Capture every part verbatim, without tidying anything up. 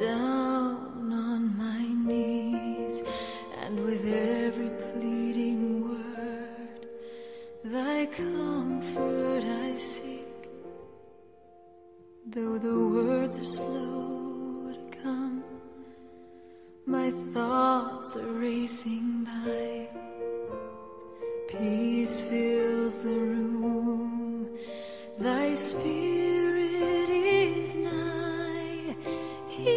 down on my knees, and with every pleading word, thy comfort I seek. Though the words are slow to come, my thoughts are racing by. Peace fills the room, thy spirit is nigh. He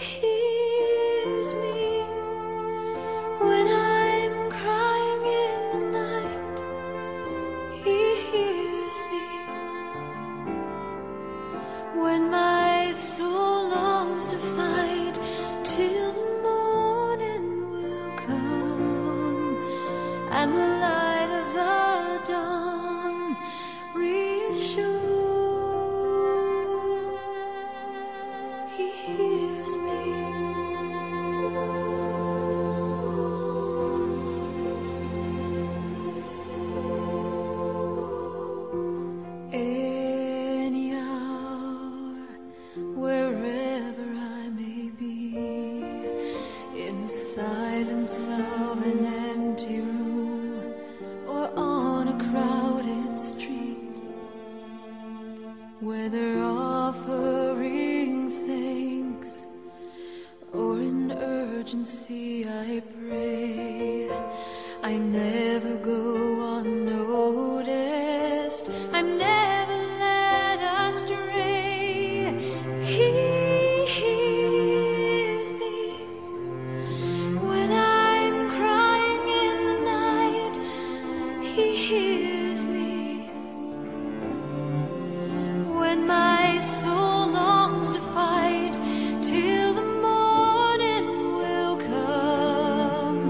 hears me when I'm crying in the night. He hears me when my soul longs to fight till the morning will come, and the light of the dawn reassures. He hears me. Any hour, wherever I may be, in the silence of an empty room or on a crowded street, whether offering thanks or in urgency I pray, I never go unnoticed, I'm never led astray. He hears me when I'm crying in the night. He hears me when my soul longs to fight till the morning will come,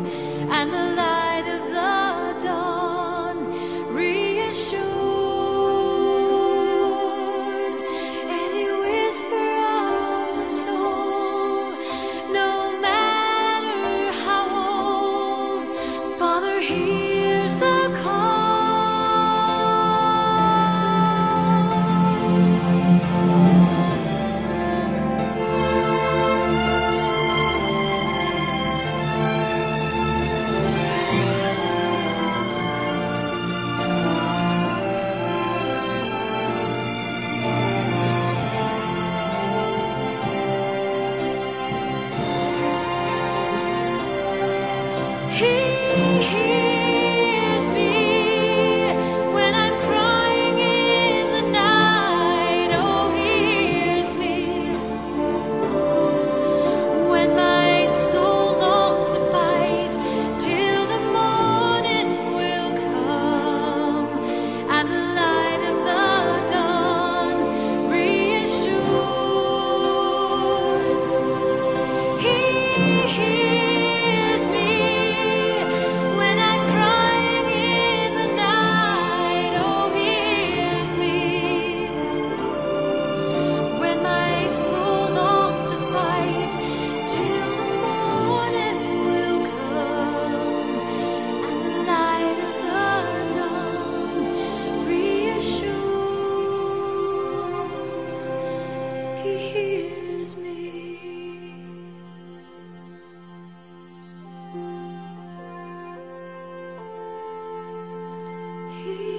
and the light of the dawn reassures. Any whisper of the soul, no matter how old, Father hears the call. He